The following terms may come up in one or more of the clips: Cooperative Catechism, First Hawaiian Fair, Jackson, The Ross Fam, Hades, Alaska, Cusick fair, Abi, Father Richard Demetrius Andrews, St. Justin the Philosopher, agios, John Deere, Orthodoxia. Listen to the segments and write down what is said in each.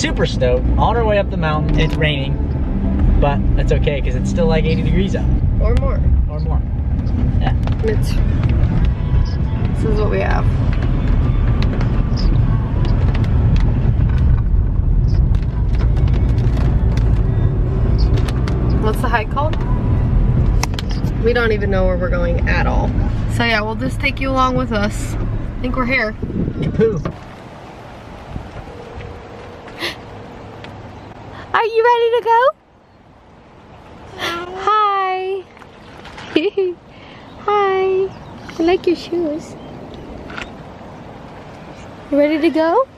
super stoked. On our way up the mountain, it's raining, but that's okay because it's still like 80 degrees out. Or more. Or more. Yeah. This is what we have. What's the hike called? We don't even know where we're going at all. So yeah, we'll just take you along with us. I think we're here. Are you ready to go? Hi. Hi. Hi. I like your shoes. You ready to go?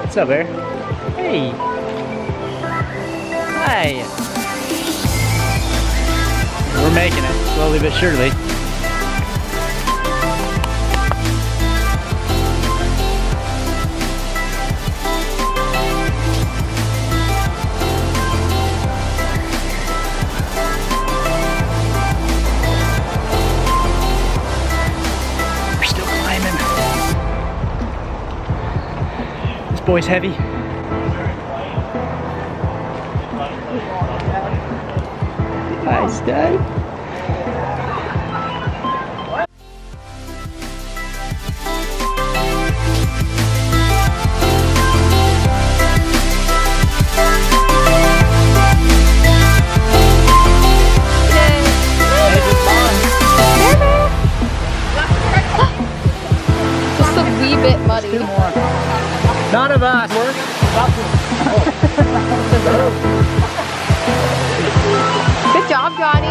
What's up, Bear? Hey! Hi! We're making it, slowly but surely. Boy's heavy. Nice day. Just a wee bit muddy. None of us. Good job, Johnny.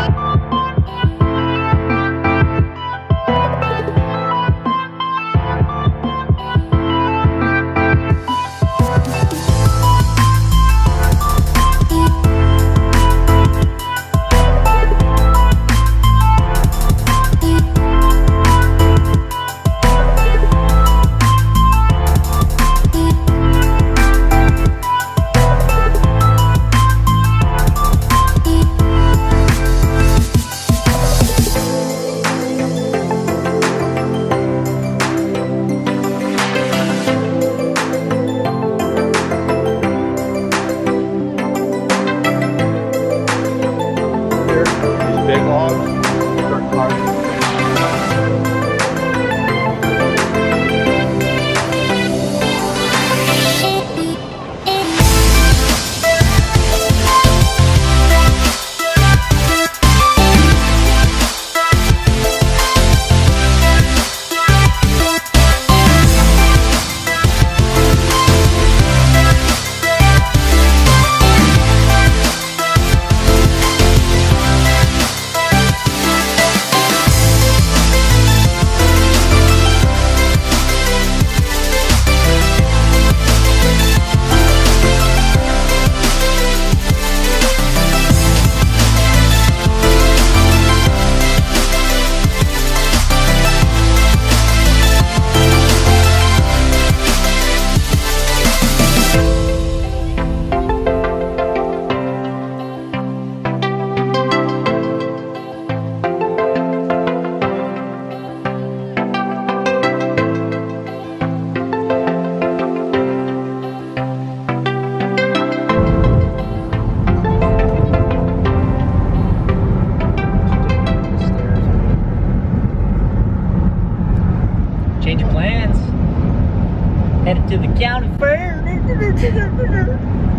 Headed to the county fair.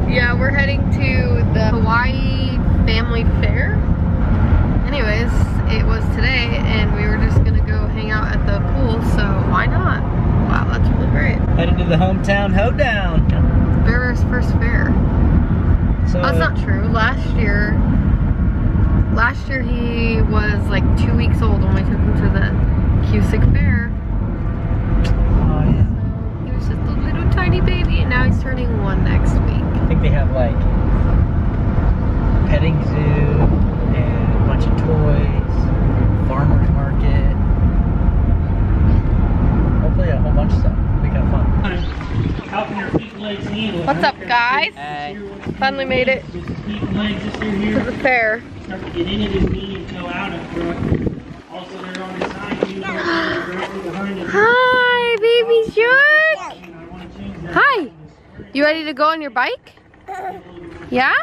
Yeah, we're heading to the Hawaii Family Fair. Anyways, it was today and we were just gonna go hang out at the pool, so why not? Wow, that's really great. Headed to the hometown hoedown. Bearer's first fair. So, that's not true. Last year he was like 2 weeks old when we took him to the Cusick fair. Oh yeah. So he was just a little tiny baby and now he's turning one next week. I think they have like petting zoo and a bunch of toys, farmer's market, hopefully a whole bunch of stuff. It'll be kind of fun. Helping your feet and legs handle. What's up guys? Hey. Finally made it to the fair. Start to get in it and me and go out of front. Also they're on the side, you know, right behind it. Hi, baby shark! Hi! You ready to go on your bike? Yeah?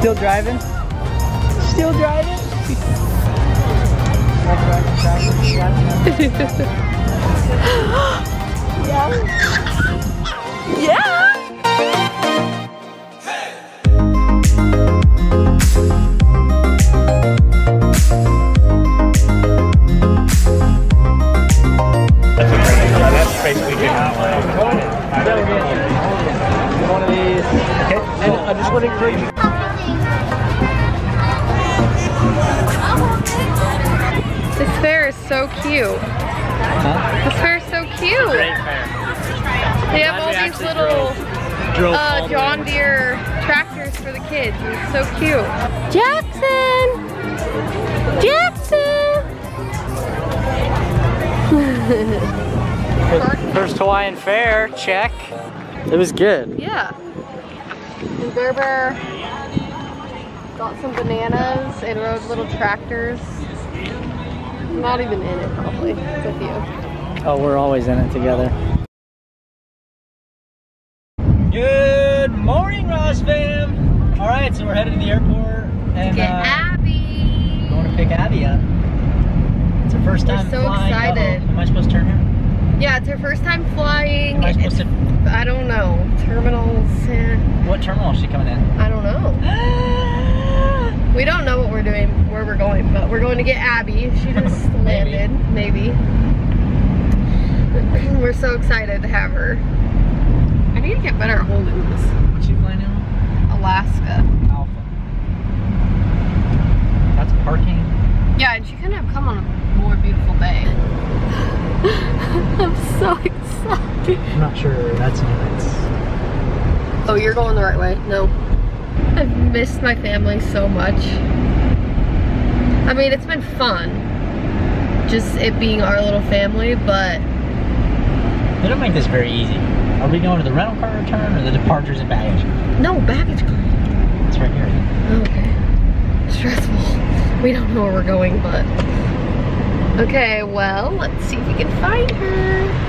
Still driving? Still driving? Yeah. Yeah. So cute. Huh? This fair is so cute. Great fair. They have all these little John Deere tractors for the kids. It's so cute. Jackson! Jackson! First Hawaiian Fair, check. It was good. Yeah. And Bear got some bananas and rode little tractors. Not even in it, probably. It's with you. Oh, we're always in it together. Good morning, Ross fam! Alright, so we're headed to the airport and get Abby! Going to pick Abby up. It's her first time flying. I'm so excited. Am I supposed to turn here? Yeah, it's her first time flying. Am I supposed to? I don't know. Terminals. What terminal is she coming in? I don't know. We don't know what we're doing, where we're going, but we're going to get Abby. She just landed, maybe. We're so excited to have her. I need to get better at holding this. What's she flying in? Alaska. Alpha. That's parking. Yeah, and she couldn't have come on a more beautiful day. I'm so excited. I'm not sure that's nice. Oh, you're going the right way? No. I've missed my family so much. I mean, it's been fun, just it being our little family, but they don't make this very easy. Are we going to the rental car return or the departures and baggage? No, baggage car. It's right here. Okay. Stressful. We don't know where we're going, but okay, well, let's see if we can find her.